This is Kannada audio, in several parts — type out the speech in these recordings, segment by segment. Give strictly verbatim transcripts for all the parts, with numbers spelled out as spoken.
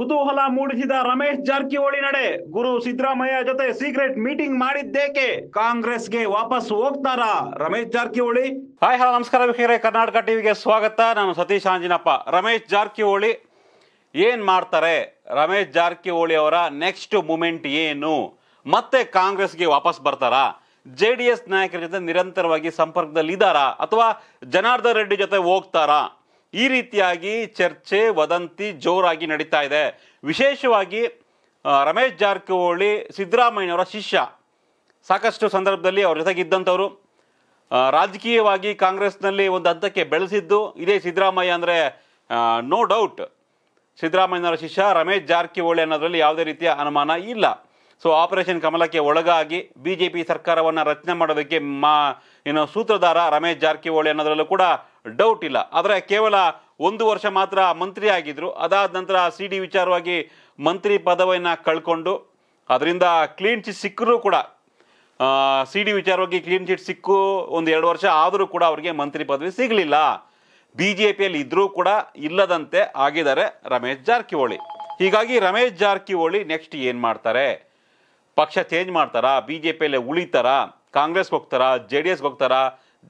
ಕುತೂಹಲ ಮೂಡಿಸಿದ ರಮೇಶ್ ಜಾರಕಿಹೊಳಿ ನಡೆ ಗುರು ಸಿದ್ರಾಮಯ್ಯ ಜೊತೆ ಸೀಕ್ರೆಟ್ ಮೀಟಿಂಗ್ ಮಾಡಿದ್ದೇಕೆ? ಕಾಂಗ್ರೆಸ್ಗೆ ವಾಪಸ್ ಹೋಗ್ತಾರಾ ರಮೇಶ್ ಜಾರಕಿಹೊಳಿ? ಹಾಯ್ ಹಲೋ ನಮಸ್ಕಾರ ವೀಕ್ಷಕರೇ, ಕರ್ನಾಟಕ ಟಿವಿಗೆ ಸ್ವಾಗತ. ನಾನು ಸತೀಶ್ ಆಂಜಿನಪ್ಪ. ರಮೇಶ್ ಜಾರಕಿಹೊಳಿ ಏನು ಮಾಡ್ತಾರೆ? ರಮೇಶ್ ಜಾರಕಿಹೊಳಿ ಅವರ ನೆಕ್ಸ್ಟ್ ಮೂಮೆಂಟ್ ಏನು? ಮತ್ತೆ ಕಾಂಗ್ರೆಸ್ಗೆ ವಾಪಸ್ ಬರ್ತಾರಾ? ಜೆಡಿಎಸ್ ನಾಯಕರ ಜೊತೆ ನಿರಂತರವಾಗಿ ಸಂಪರ್ಕದಲ್ಲಿದ್ದಾರಾ ಅಥವಾ ಜನಾರ್ದನ್ ರೆಡ್ಡಿ ಜೊತೆ ಹೋಗ್ತಾರಾ? ಈ ರೀತಿಯಾಗಿ ಚರ್ಚೆ ವದಂತಿ ಜೋರಾಗಿ ನಡೀತಾ ಇದೆ. ವಿಶೇಷವಾಗಿ ರಮೇಶ್ ಜಾರಕಿಹೊಳಿ ಸಿದ್ದರಾಮಯ್ಯನವರ ಶಿಷ್ಯ, ಸಾಕಷ್ಟು ಸಂದರ್ಭದಲ್ಲಿ ಅವರ ಜೊತೆಗಿದ್ದಂಥವರು, ರಾಜಕೀಯವಾಗಿ ಕಾಂಗ್ರೆಸ್ನಲ್ಲಿ ಒಂದು ಹಂತಕ್ಕೆ ಬೆಳೆಸಿದ್ದು ಇದೇ ಸಿದ್ದರಾಮಯ್ಯ ಅಂದರೆ ನೋ ಡೌಟ್. ಸಿದ್ದರಾಮಯ್ಯನವರ ಶಿಷ್ಯ ರಮೇಶ್ ಜಾರಕಿಹೊಳಿ ಅನ್ನೋದರಲ್ಲಿ ಯಾವುದೇ ರೀತಿಯ ಅನುಮಾನ ಇಲ್ಲ. ಸೊ ಆಪರೇಷನ್ ಕಮಲಕ್ಕೆ ಒಳಗಾಗಿ ಬಿ ಜೆ ಪಿ ಸರ್ಕಾರವನ್ನು ರಚನೆ ಮಾಡೋದಕ್ಕೆ ಮಾ ಏನೋ ಸೂತ್ರಧಾರ ರಮೇಶ್ ಜಾರಕಿಹೊಳಿ ಅನ್ನೋದರಲ್ಲೂ ಕೂಡ ಡೌಟ್ ಇಲ್ಲ. ಆದರೆ ಕೇವಲ ಒಂದು ವರ್ಷ ಮಾತ್ರ ಮಂತ್ರಿ ಆಗಿದ್ದರು. ಅದಾದ ನಂತರ ಸಿ ಡಿ ವಿಚಾರವಾಗಿ ಮಂತ್ರಿ ಪದವಿಯನ್ನು ಕಳ್ಕೊಂಡು ಅದರಿಂದ ಕ್ಲೀನ್ ಚಿಟ್ ಸಿಕ್ಕರೂ ಕೂಡ, ಸಿ ಡಿ ವಿಚಾರವಾಗಿ ಕ್ಲೀನ್ ಚಿಟ್ ಸಿಕ್ಕು ಒಂದು ಎರಡು ವರ್ಷ ಆದರೂ ಕೂಡ ಅವರಿಗೆ ಮಂತ್ರಿ ಪದವಿ ಸಿಗಲಿಲ್ಲ. ಬಿ ಜೆ ಪಿಯಲ್ಲಿ ಇದ್ದರೂ ಕೂಡ ಇಲ್ಲದಂತೆ ಆಗಿದ್ದಾರೆ ರಮೇಶ್ ಜಾರಕಿಹೊಳಿ. ಹೀಗಾಗಿ ರಮೇಶ್ ಜಾರಕಿಹೊಳಿ ನೆಕ್ಸ್ಟ್ ಏನು ಮಾಡ್ತಾರೆ? ಪಕ್ಷ ಚೇಂಜ್ ಮಾಡ್ತಾರಾ? ಬಿ ಜೆ ಪಿಯಲ್ಲೇ ಉಳಿತಾರಾ? ಕಾಂಗ್ರೆಸ್ಗೆ ಹೋಗ್ತಾರಾ? ಜೆ ಡಿ ಎಸ್ಗೆ ಹೋಗ್ತಾರಾ?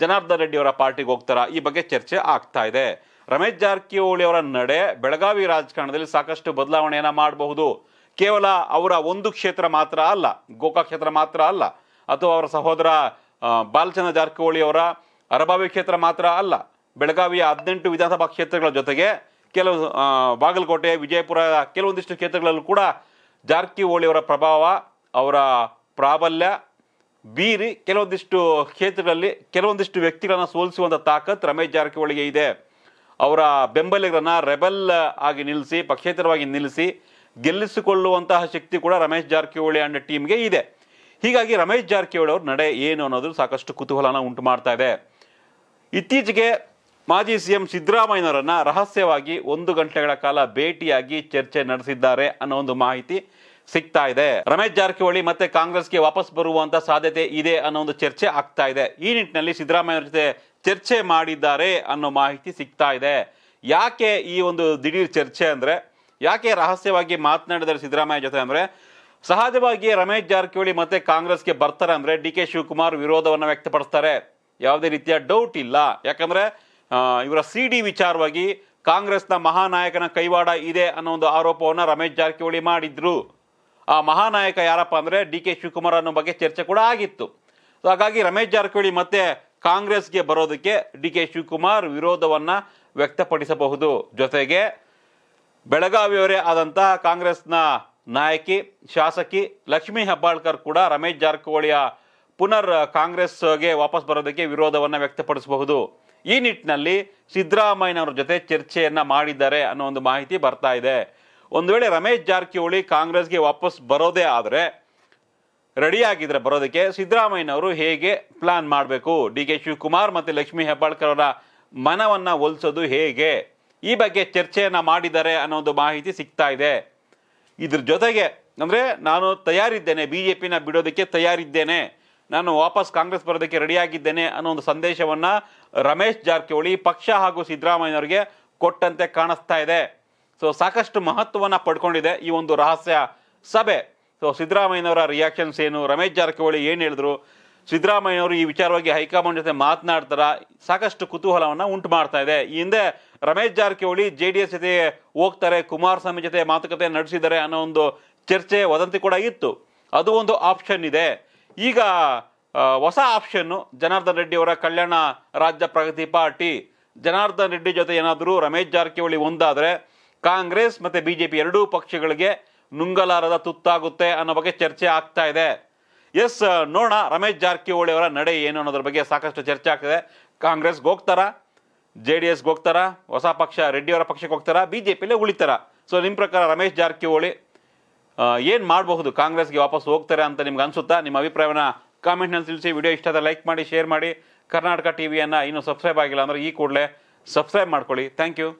ಜನಾರ್ದನ್ ರೆಡ್ಡಿ ಅವರ ಪಾರ್ಟಿಗೆ ಹೋಗ್ತಾರಾ? ಈ ಬಗ್ಗೆ ಚರ್ಚೆ ಆಗ್ತಾ ಇದೆ. ರಮೇಶ್ ಜಾರಕಿಹೊಳಿ ಅವರ ನಡೆ ಬೆಳಗಾವಿ ರಾಜಕಾರಣದಲ್ಲಿ ಸಾಕಷ್ಟು ಬದಲಾವಣೆಯನ್ನು ಮಾಡಬಹುದು. ಕೇವಲ ಅವರ ಒಂದು ಕ್ಷೇತ್ರ ಮಾತ್ರ ಅಲ್ಲ, ಗೋಕಾಕ್ ಕ್ಷೇತ್ರ ಮಾತ್ರ ಅಲ್ಲ, ಅಥವಾ ಅವರ ಸಹೋದರ ಬಾಲಚಂದ್ರ ಜಾರಕಿಹೊಳಿ ಅವರ ಅರಬಾವಿ ಕ್ಷೇತ್ರ ಮಾತ್ರ ಅಲ್ಲ. ಬೆಳಗಾವಿಯ ಹದಿನೆಂಟು ವಿಧಾನಸಭಾ ಕ್ಷೇತ್ರಗಳ ಜೊತೆಗೆ ಕೆಲವು ಬಾಗಲಕೋಟೆ, ವಿಜಯಪುರ ಕೆಲವೊಂದಿಷ್ಟು ಕ್ಷೇತ್ರಗಳಲ್ಲೂ ಕೂಡ ಜಾರಕಿಹೊಳಿ ಅವರ ಪ್ರಭಾವ, ಅವರ ಪ್ರಾಬಲ್ಯ ಬೀರಿ ಕೆಲವೊಂದಿಷ್ಟು ಕ್ಷೇತ್ರಗಳಲ್ಲಿ ಕೆಲವೊಂದಿಷ್ಟು ವ್ಯಕ್ತಿಗಳನ್ನು ಸೋಲಿಸುವಂಥ ತಾಕತ್ತು ರಮೇಶ್ ಜಾರಕಿಹೊಳಿಗೆ ಇದೆ. ಅವರ ಬೆಂಬಲಿಗರನ್ನು ರೆಬೆಲ್ ಆಗಿ ನಿಲ್ಲಿಸಿ, ಪಕ್ಷೇತರವಾಗಿ ನಿಲ್ಲಿಸಿ ಗೆಲ್ಲಿಸಿಕೊಳ್ಳುವಂತಹ ಶಕ್ತಿ ಕೂಡ ರಮೇಶ್ ಜಾರಕಿಹೊಳಿ ಅಂಡ್ ಟೀಮ್ಗೆ ಇದೆ. ಹೀಗಾಗಿ ರಮೇಶ್ ಜಾರಕಿಹೊಳಿ ಅವ್ರ ನಡೆ ಏನು ಅನ್ನೋದು ಸಾಕಷ್ಟು ಕುತೂಹಲನ ಉಂಟು ಮಾಡ್ತಾ ಇದೆ. ಇತ್ತೀಚೆಗೆ ಮಾಜಿ ಸಿ ಎಂ ಸಿದ್ದರಾಮಯ್ಯನವರನ್ನು ರಹಸ್ಯವಾಗಿ ಒಂದು ಗಂಟೆಗಳ ಕಾಲ ಭೇಟಿಯಾಗಿ ಚರ್ಚೆ ನಡೆಸಿದ್ದಾರೆ ಅನ್ನೋ ಒಂದು ಮಾಹಿತಿ ಸಿಗ್ತಾ ಇದೆ. ರಮೇಶ್ ಜಾರಕಿಹೊಳಿ ಮತ್ತೆ ಕಾಂಗ್ರೆಸ್ಗೆ ವಾಪಸ್ ಬರುವಂತ ಸಾಧ್ಯತೆ ಇದೆ ಅನ್ನೋ ಒಂದು ಚರ್ಚೆ ಆಗ್ತಾ ಇದೆ. ಈ ನಿಟ್ಟಿನಲ್ಲಿ ಸಿದ್ದರಾಮಯ್ಯ ಜೊತೆ ಚರ್ಚೆ ಮಾಡಿದ್ದಾರೆ ಅನ್ನೋ ಮಾಹಿತಿ ಸಿಗ್ತಾ ಇದೆ. ಯಾಕೆ ಈ ಒಂದು ದಿಢೀರ್ ಚರ್ಚೆ ಅಂದ್ರೆ, ಯಾಕೆ ರಹಸ್ಯವಾಗಿ ಮಾತನಾಡಿದ್ದಾರೆ ಸಿದ್ದರಾಮಯ್ಯ ಜೊತೆ ಅಂದ್ರೆ, ಸಹಜವಾಗಿ ರಮೇಶ್ ಜಾರಕಿಹೊಳಿ ಮತ್ತೆ ಕಾಂಗ್ರೆಸ್ಗೆ ಬರ್ತಾರೆ ಅಂದ್ರೆ ಡಿ ಕೆ ಶಿವಕುಮಾರ್ ವಿರೋಧವನ್ನು ವ್ಯಕ್ತಪಡಿಸ್ತಾರೆ, ಯಾವುದೇ ರೀತಿಯ ಡೌಟ್ ಇಲ್ಲ. ಯಾಕಂದ್ರೆ ಇವರ ಸಿ ಡಿ ವಿಚಾರವಾಗಿ ಕಾಂಗ್ರೆಸ್ನ ಮಹಾನಾಯಕನ ಕೈವಾಡ ಇದೆ ಅನ್ನೋ ಒಂದು ಆರೋಪವನ್ನು ರಮೇಶ್ ಜಾರಕಿಹೊಳಿ ಮಾಡಿದ್ರು. ಆ ಮಹಾನಾಯಕ ಯಾರಪ್ಪ ಅಂದರೆ ಡಿ ಕೆ ಶಿವಕುಮಾರ್ ಅನ್ನೋ ಬಗ್ಗೆ ಚರ್ಚೆ ಕೂಡ ಆಗಿತ್ತು. ಸೊ ಹಾಗಾಗಿ ರಮೇಶ್ ಜಾರಕಿಹೊಳಿ ಮತ್ತೆ ಕಾಂಗ್ರೆಸ್ಗೆ ಬರೋದಕ್ಕೆ ಡಿ ಕೆ ಶಿವಕುಮಾರ್ ವಿರೋಧವನ್ನು ವ್ಯಕ್ತಪಡಿಸಬಹುದು. ಜೊತೆಗೆ ಬೆಳಗಾವಿಯವರೇ ಆದಂತಹ ಕಾಂಗ್ರೆಸ್ನ ನಾಯಕಿ ಶಾಸಕಿ ಲಕ್ಷ್ಮಿ ಹೆಬ್ಬಾಳ್ಕರ್ ಕೂಡ ರಮೇಶ್ ಜಾರಕಿಹೊಳಿಯ ಪುನರ್ ಕಾಂಗ್ರೆಸ್ಗೆ ವಾಪಸ್ ಬರೋದಕ್ಕೆ ವಿರೋಧವನ್ನು ವ್ಯಕ್ತಪಡಿಸಬಹುದು. ಈ ನಿಟ್ಟಿನಲ್ಲಿ ಸಿದ್ದರಾಮಯ್ಯನವ್ರ ಜೊತೆ ಚರ್ಚೆಯನ್ನು ಮಾಡಿದ್ದಾರೆ ಅನ್ನೋ ಒಂದು ಮಾಹಿತಿ ಬರ್ತಾ ಇದೆ. ಒಂದು ವೇಳೆ ರಮೇಶ್ ಜಾರಕಿಹೊಳಿ ಕಾಂಗ್ರೆಸ್ಗೆ ವಾಪಸ್ ಬರೋದೇ ಆದರೆ, ರೆಡಿಯಾಗಿದ್ದರೆ ಬರೋದಕ್ಕೆ ಸಿದ್ದರಾಮಯ್ಯನವರು ಹೇಗೆ ಪ್ಲಾನ್ ಮಾಡಬೇಕು? ಡಿ ಕೆ ಶಿವಕುಮಾರ್ ಮತ್ತು ಲಕ್ಷ್ಮೀ ಹೆಬ್ಬಾಳ್ಕರ್ ಅವರ ಮನವನ್ನು ಒಲಿಸೋದು ಹೇಗೆ? ಈ ಬಗ್ಗೆ ಚರ್ಚೆಯನ್ನು ಮಾಡಿದ್ದಾರೆ ಅನ್ನೋ ಒಂದು ಮಾಹಿತಿ ಸಿಗ್ತಾ ಇದೆ. ಇದ್ರ ಜೊತೆಗೆ ಅಂದರೆ ನಾನು ತಯಾರಿದ್ದೇನೆ, ಬಿ ಜೆ ಪಿನ ಬಿಡೋದಕ್ಕೆ ತಯಾರಿದ್ದೇನೆ, ನಾನು ವಾಪಸ್ ಕಾಂಗ್ರೆಸ್ ಬರೋದಕ್ಕೆ ರೆಡಿಯಾಗಿದ್ದೇನೆ ಅನ್ನೋ ಒಂದು ಸಂದೇಶವನ್ನು ರಮೇಶ್ ಜಾರಕಿಹೊಳಿ ಪಕ್ಷ ಹಾಗೂ ಸಿದ್ದರಾಮಯ್ಯನವರಿಗೆ ಕೊಟ್ಟಂತೆ ಕಾಣಿಸ್ತಾ ಇದೆ. ಸೊ ಸಾಕಷ್ಟು ಮಹತ್ವವನ್ನು ಪಡ್ಕೊಂಡಿದೆ ಈ ಒಂದು ರಹಸ್ಯ ಸಭೆ. ಸೊ ಸಿದ್ದರಾಮಯ್ಯನವರ ರಿಯಾಕ್ಷನ್ಸ್ ಏನು, ರಮೇಶ್ ಜಾರಕಿಹೊಳಿ ಏನು ಹೇಳಿದ್ರು, ಸಿದ್ದರಾಮಯ್ಯನವರು ಈ ವಿಚಾರವಾಗಿ ಹೈಕಮಾಂಡ್ ಜೊತೆ ಮಾತನಾಡ್ತಾರ, ಸಾಕಷ್ಟು ಕುತೂಹಲವನ್ನು ಉಂಟು ಮಾಡ್ತಾ ಇದೆ. ಈ ಹಿಂದೆ Ramesh Jarkiholi J D S ಜೊತೆ ಹೋಗ್ತಾರೆ, ಕುಮಾರಸ್ವಾಮಿ ಜೊತೆ ಮಾತುಕತೆ ನಡೆಸಿದ್ದಾರೆ ಅನ್ನೋ ಒಂದು ಚರ್ಚೆ ವದಂತಿ ಕೂಡ ಇತ್ತು. ಅದು ಒಂದು ಆಪ್ಷನ್ ಇದೆ. ಈಗ ಹೊಸ ಆಪ್ಷನ್ನು ಜನಾರ್ದನ್ ರೆಡ್ಡಿ ಅವರ ಕಲ್ಯಾಣ ರಾಜ್ಯ ಪ್ರಗತಿ ಪಾರ್ಟಿ. ಜನಾರ್ದನ್ ರೆಡ್ಡಿ ಜೊತೆ ಏನಾದರೂ ರಮೇಶ್ ಜಾರಕಿಹೊಳಿ ಒಂದಾದರೆ ಕಾಂಗ್ರೆಸ್ ಮತ್ತು ಬಿ ಜೆ ಪಿ ಎರಡೂ ಪಕ್ಷಗಳಿಗೆ ನುಂಗಲಾರದ ತುತ್ತಾಗುತ್ತೆ ಅನ್ನೋ ಬಗ್ಗೆ ಚರ್ಚೆ ಆಗ್ತಾ ಇದೆ. ಎಸ್, ನೋಡೋಣ ರಮೇಶ್ ಜಾರಕಿಹೊಳಿ ಅವರ ನಡೆ ಏನು ಅನ್ನೋದ್ರ ಬಗ್ಗೆ ಸಾಕಷ್ಟು ಚರ್ಚೆ ಆಗ್ತಿದೆ. ಕಾಂಗ್ರೆಸ್ಗೆ ಹೋಗ್ತಾರಾ? ಜೆ ಡಿ ಎಸ್ಗೆ ಹೋಗ್ತಾರಾ? ಹೊಸ ಪಕ್ಷ ರೆಡ್ಡಿಯವರ ಪಕ್ಷಕ್ಕೆ ಹೋಗ್ತಾರಾ? ಬಿ ಜೆ ಪಿಯಲ್ಲೇ ಉಳಿತಾರಾ? ಸೊ ನಿಮ್ಮ ಪ್ರಕಾರ ರಮೇಶ್ ಜಾರಕಿಹೊಳಿ ಏನು ಮಾಡಬಹುದು? ಕಾಂಗ್ರೆಸ್ಗೆ ವಾಪಸ್ ಹೋಗ್ತಾರೆ ಅಂತ ನಿಮ್ಗೆ ಅನಿಸುತ್ತಾ? ನಿಮ್ಮ ಅಭಿಪ್ರಾಯವನ್ನು ಕಾಮೆಂಟ್ನಲ್ಲಿ ತಿಳಿಸಿ. ವಿಡಿಯೋ ಇಷ್ಟ ಆದರೆ ಲೈಕ್ ಮಾಡಿ, ಶೇರ್ ಮಾಡಿ. ಕರ್ನಾಟಕ ಟಿವಿಯನ್ನು ಇನ್ನೂ ಸಬ್ಸ್ಕ್ರೈಬ್ ಆಗಿಲ್ಲ ಅಂದರೆ ಈ ಕೂಡಲೇ ಸಬ್ಸ್ಕ್ರೈಬ್ ಮಾಡ್ಕೊಳ್ಳಿ. Thank you.